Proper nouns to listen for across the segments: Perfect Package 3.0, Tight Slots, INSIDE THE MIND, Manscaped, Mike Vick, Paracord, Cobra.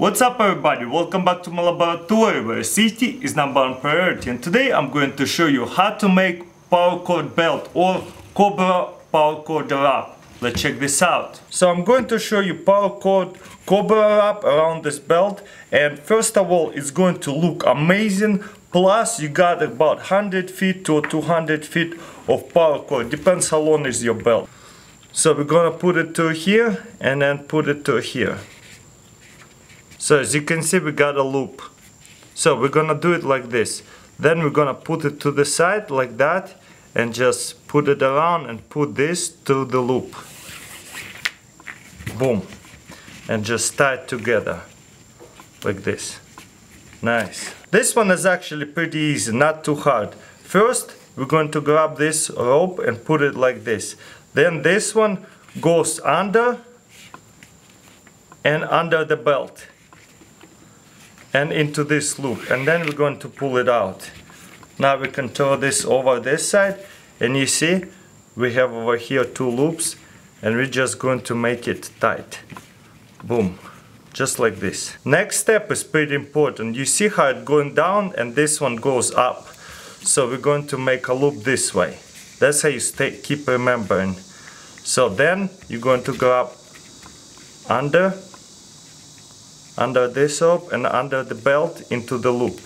What's up everybody, welcome back to my laboratory where safety is number one priority, and today I'm going to show you how to make paracord belt or Cobra paracord wrap. Let's check this out. So I'm going to show you paracord Cobra wrap around this belt, and first of all it's going to look amazing. Plus you got about 100 feet to 200 feet of paracord, depends how long is your belt. So we're gonna put it through here and then put it through here. So as you can see, we got a loop. So we're gonna do it like this. Then we're gonna put it to the side like that and just put it around and put this through the loop. Boom. And just tie it together like this. Nice. This one is actually pretty easy, not too hard. First, we're going to grab this rope and put it like this. Then this one goes under and under the belt and into this loop, and then we're going to pull it out. Now we can throw this over this side, and you see we have over here two loops, and we're just going to make it tight. Boom, just like this. Next step is pretty important. You see how it's going down and this one goes up, so we're going to make a loop this way. That's how you keep remembering. So then you're going to grab under this rope and under the belt into the loop,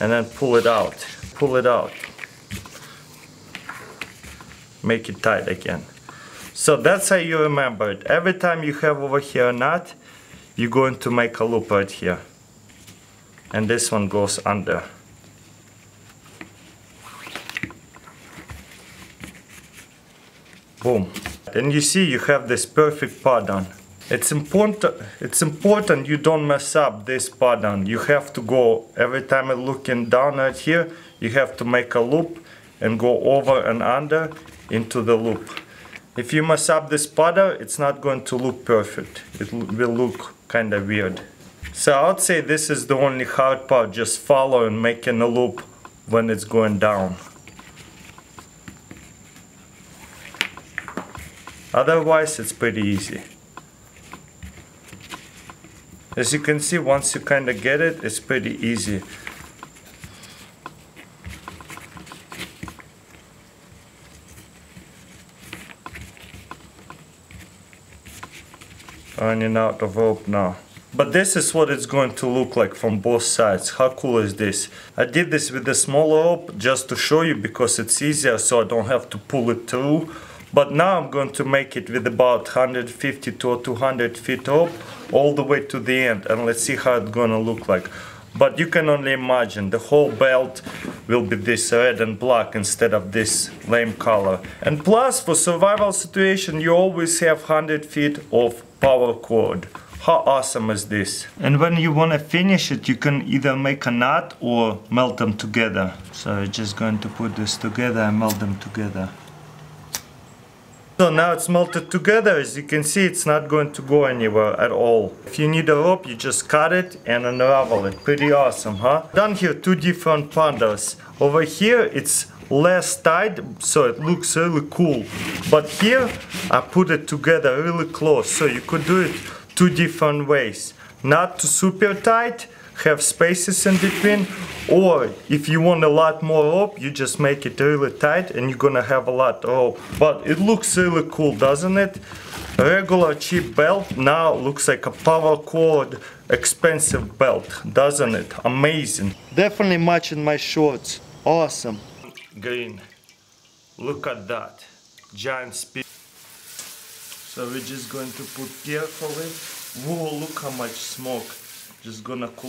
and then pull it out, make it tight again. So that's how you remember it. Every time you have over here a knot, you're going to make a loop right here, and this one goes under. Boom. And you see you have this perfect pattern. It's important you don't mess up this pattern. You have to go, every time you're looking down right here, you have to make a loop and go over and under into the loop. If you mess up this pattern, it's not going to look perfect. It will look kind of weird. So I would say this is the only hard part, just following, making a loop when it's going down. Otherwise it's pretty easy. As you can see, once you kind of get it, it's pretty easy. Running out of rope now. But this is what it's going to look like from both sides. How cool is this? I did this with a smaller rope just to show you because it's easier, so I don't have to pull it through. But now I'm going to make it with about 150 to 200 feet rope all the way to the end, and let's see how it's gonna look like. But you can only imagine, the whole belt will be this red and black instead of this lame color. And plus, for survival situation, you always have 100 feet of paracord. How awesome is this? And when you wanna finish it, you can either make a knot or melt them together. So you're just going to put this together and melt them together. So now it's melted together. As you can see, it's not going to go anywhere at all. If you need a rope, you just cut it and unravel it. Pretty awesome, huh? Down here, two different patterns. Over here, it's less tight, so it looks really cool. But here, I put it together really close, so you could do it two different ways. Not too super tight, have spaces in between, or if you want a lot more rope, you just make it really tight and you're gonna have a lot of rope. But it looks really cool, doesn't it? Regular cheap belt now looks like a paracord expensive belt, doesn't it? Amazing. Definitely matching my shorts. Awesome. Green. Look at that. Giant speed. So we're just going to put carefully. Whoa, look how much smoke. Just gonna cool.